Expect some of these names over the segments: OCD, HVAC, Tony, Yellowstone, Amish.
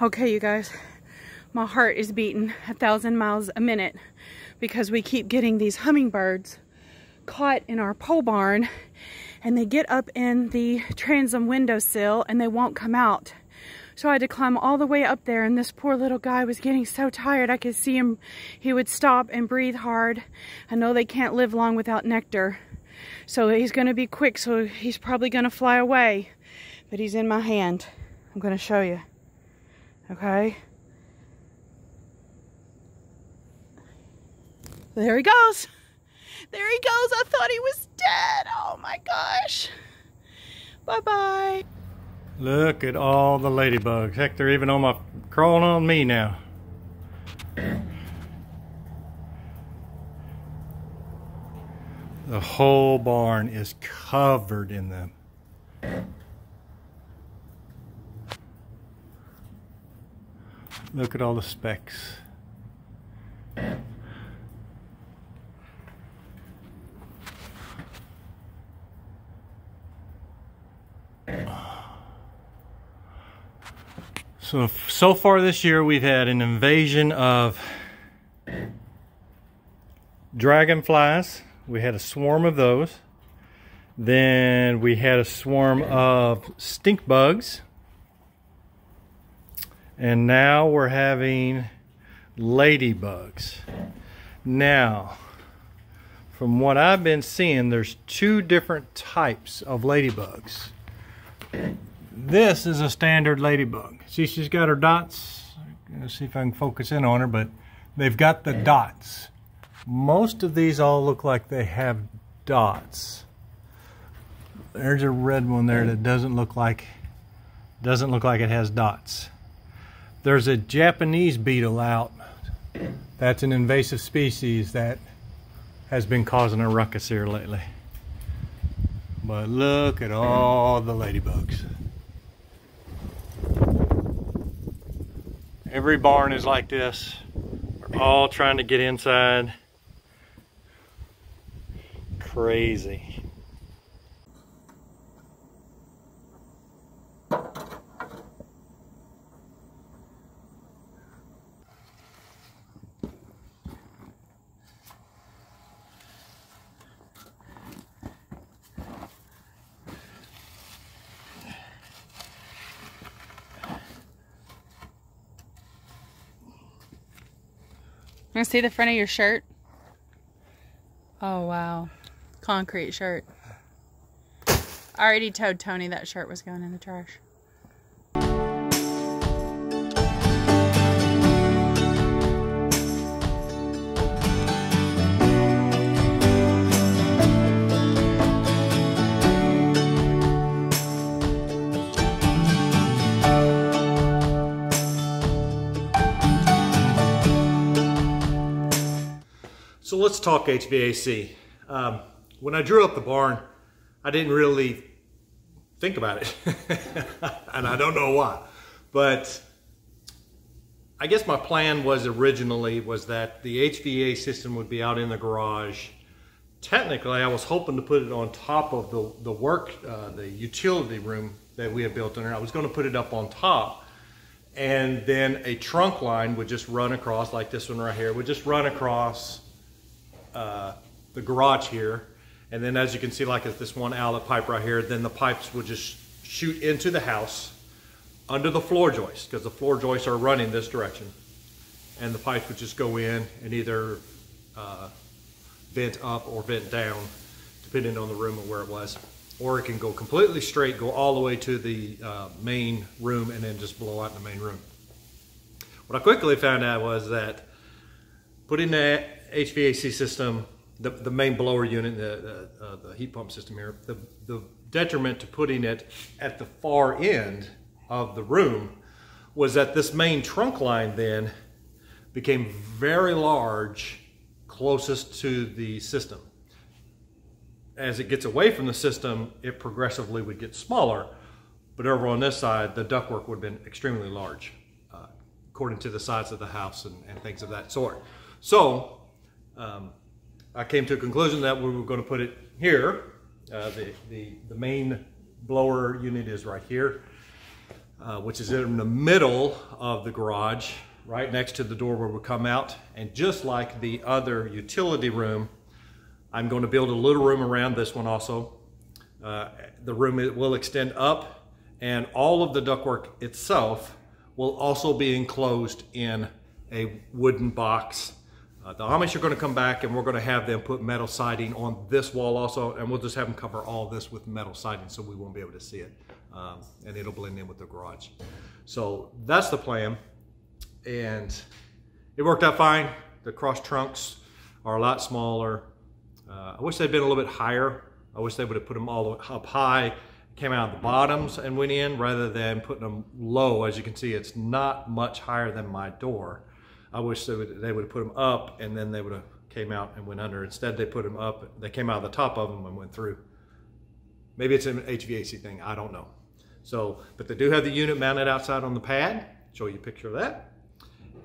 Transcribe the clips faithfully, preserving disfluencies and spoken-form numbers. Okay, you guys, my heart is beating a thousand miles a minute because we keep getting these hummingbirds caught in our pole barn, and they get up in the transom windowsill and they won't come out. So I had to climb all the way up there, and this poor little guy was getting so tired. I could see him. He would stop and breathe hard. I know they can't live long without nectar. So he's going to be quick, so he's probably going to fly away. But he's in my hand. I'm going to show you. Okay? There he goes. There he goes. I thought he was dead. Oh my gosh. Bye-bye. Look at all the ladybugs. Heck, they're even on my, crawling on me now. The whole barn is covered in them. Look at all the specks. So, so far this year we've had an invasion of dragonflies. We had a swarm of those. Then we had a swarm of stink bugs. And now we're having ladybugs. Now, from what I've been seeing, there's two different types of ladybugs. This is a standard ladybug. See, she's got her dots. Let's see if I can focus in on her, but they've got the dots. Most of these all look like they have dots. There's a red one there that doesn't look like doesn't look like it has dots. There's a Japanese beetle out. That's an invasive species that has been causing a ruckus here lately. But look at all the ladybugs. Every barn is like this. We're all trying to get inside. Crazy. Can I see the front of your shirt? Oh wow, concrete shirt. I already told Tony that shirt was going in the trash. So let's talk H V A C. Um, when I drew up the barn, I didn't really think about it. And I don't know why. But I guess my plan was originally was that the H V A C system would be out in the garage. Technically, I was hoping to put it on top of the, the work, uh, the utility room that we had built in there. I was going to put it up on top. And then a trunk line would just run across, like this one right here, would just run across Uh, the garage here, and then as you can see, like it's this one outlet pipe right here, then the pipes will just shoot into the house under the floor joists, because the floor joists are running this direction, and the pipes would just go in and either uh, vent up or vent down, depending on the room and where it was, or it can go completely straight, go all the way to the uh, main room, and then just blow out in the main room. What I quickly found out was that putting that H V A C system, the, the main blower unit, the, uh, the heat pump system here, the, the detriment to putting it at the far end of the room was that this main trunk line then became very large closest to the system. As it gets away from the system, it progressively would get smaller, but over on this side, the ductwork would have been extremely large uh, according to the size of the house and, and things of that sort. So, Um, I came to a conclusion that we were going to put it here. Uh, the, the, the main blower unit is right here. uh, which is in the middle of the garage, right next to the door where we come out. And just like the other utility room, I'm going to build a little room around this one also. Uh, the room will extend up, and all of the ductwork itself will also be enclosed in a wooden box. Uh, the Amish are going to come back and we're going to have them put metal siding on this wall also, and we'll just have them cover all this with metal siding so we won't be able to see it, um, and it'll blend in with the garage. So that's the plan, and it worked out fine. The cross trunks are a lot smaller. Uh, I wish they'd been a little bit higher. I wish they would have put them all up high, came out of the bottoms and went in, rather than putting them low. As you can see, it's not much higher than my door. I wish they would, they would have put them up and then they would have came out and went under. Instead, they put them up, they came out of the top of them and went through. Maybe it's an H V A C thing, I don't know. So, but they do have the unit mounted outside on the pad. Show you a picture of that.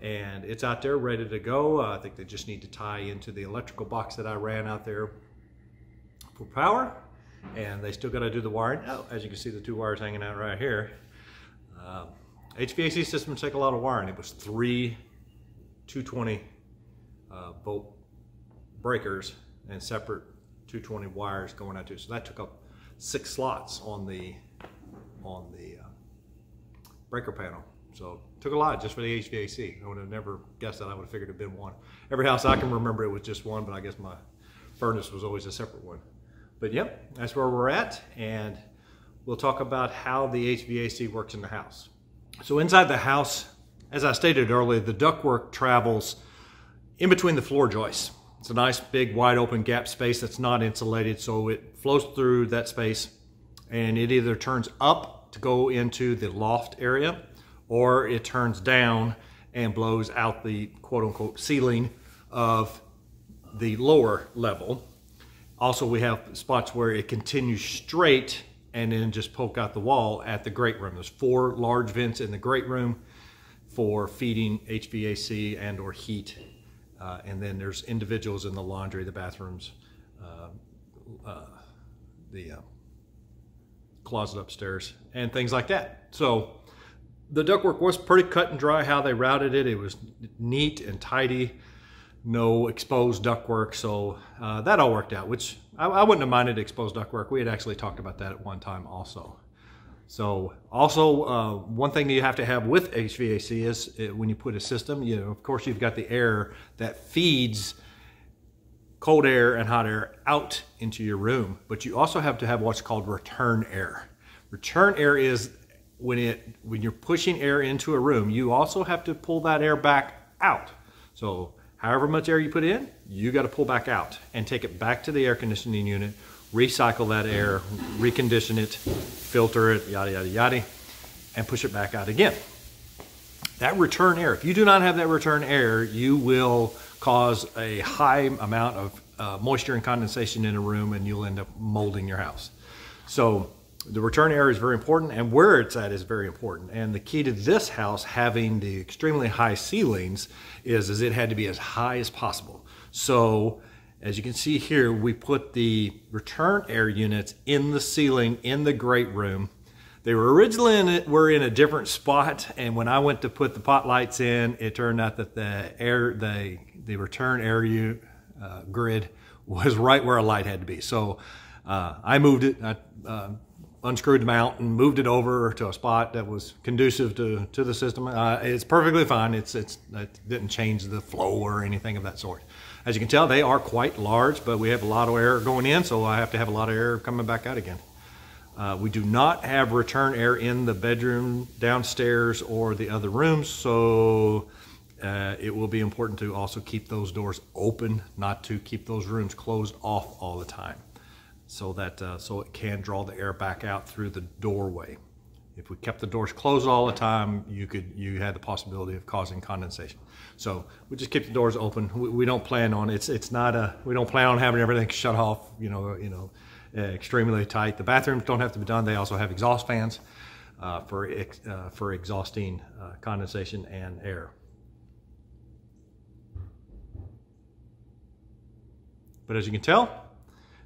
And it's out there ready to go. Uh, I think they just need to tie into the electrical box that I ran out there for power. And they still got to do the wiring. Oh, as you can see, the two wires hanging out right here. Uh, H V A C systems take a lot of wiring. It was three two twenty uh, volt breakers and separate two twenty wires going out to it. So that took up six slots on the on the uh, breaker panel. So it took a lot just for the H V A C. I would have never guessed that. I would have figured it'd been one. Every house I can remember, it was just one, but I guess my furnace was always a separate one. But yep, that's where we're at, and we'll talk about how the H V A C works in the house. So inside the house, as I stated earlier, the ductwork travels in between the floor joists. It's a nice big wide open gap space that's not insulated, so it flows through that space and it either turns up to go into the loft area, or it turns down and blows out the quote unquote ceiling of the lower level. Also, we have spots where it continues straight and then just poke out the wall at the great room. There's four large vents in the great room for feeding H V A C and or heat. Uh, and then there's individuals in the laundry, the bathrooms, uh, uh, the uh, closet upstairs, and things like that. So the ductwork was pretty cut and dry how they routed it. It was neat and tidy, no exposed ductwork. So uh, that all worked out, which I, I wouldn't have minded exposed ductwork. We had actually talked about that at one time also. So also uh, one thing that you have to have with H V A C is it, when you put a system, you know, of course you've got the air that feeds cold air and hot air out into your room, but you also have to have what's called return air. Return air is when it when you're pushing air into a room, you also have to pull that air back out. So however much air you put in, you got to pull back out and take it back to the air conditioning unit, recycle that air, recondition it, filter it, yada, yada, yada, and push it back out again. That return air, if you do not have that return air, you will cause a high amount of uh, moisture and condensation in a room, and you'll end up molding your house. So the return air is very important, and where it's at is very important. And the key to this house having the extremely high ceilings is, is it had to be as high as possible. So as you can see here, we put the return air units in the ceiling in the great room. They were originally in it, were in a different spot, and when I went to put the pot lights in, it turned out that the air, the, the return air unit, uh, grid was right where a light had to be. So uh, I moved it, I uh, unscrewed the mount and moved it over to a spot that was conducive to, to the system. Uh, it's perfectly fine. It's, it's, it didn't change the flow or anything of that sort. As you can tell, they are quite large, but we have a lot of air going in, so I have to have a lot of air coming back out again. Uh, we do not have return air in the bedroom, downstairs, or the other rooms, so uh, it will be important to also keep those doors open, not to keep those rooms closed off all the time, so that uh, so it can draw the air back out through the doorway. If we kept the doors closed all the time, you could you had the possibility of causing condensation. So we just keep the doors open. We, we don't plan on it's it's not a we don't plan on having everything shut off. You know you know uh, extremely tight. The bathrooms don't have to be done. They also have exhaust fans uh, for ex, uh, for exhausting uh, condensation and air. But as you can tell,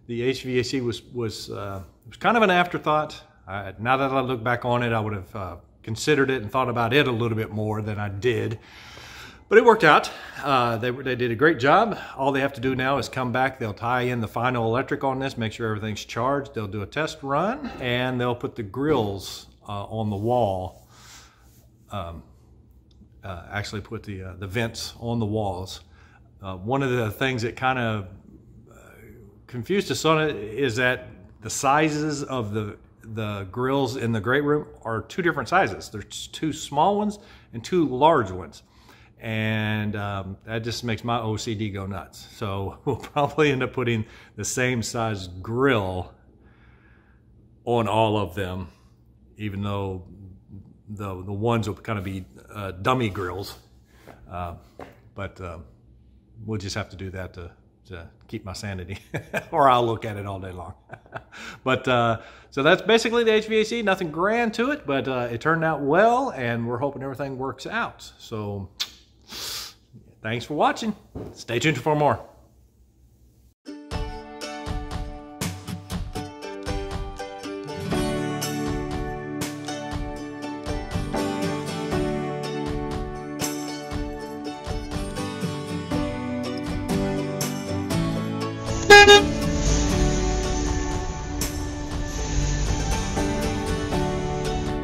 the H V A C was was uh, was kind of an afterthought. Uh, now that I look back on it, I would have uh, considered it and thought about it a little bit more than I did. But it worked out. Uh, they, they did a great job. All they have to do now is come back. They'll tie in the final electric on this, make sure everything's charged. They'll do a test run, and they'll put the grills uh, on the wall. Um, uh, actually put the, uh, the vents on the walls. Uh, one of the things that kind of uh, confused us on it is that the sizes of the the grills in the great room are two different sizes. There's two small ones and two large ones. And um, that just makes my O C D go nuts. So we'll probably end up putting the same size grill on all of them, even though the, the ones will kind of be uh, dummy grills. Uh, but um, we'll just have to do that to, to keep my sanity, or I'll look at it all day long. But uh, so that's basically the H V A C, nothing grand to it, but uh, it turned out well, and we're hoping everything works out. So thanks for watching. Stay tuned for more.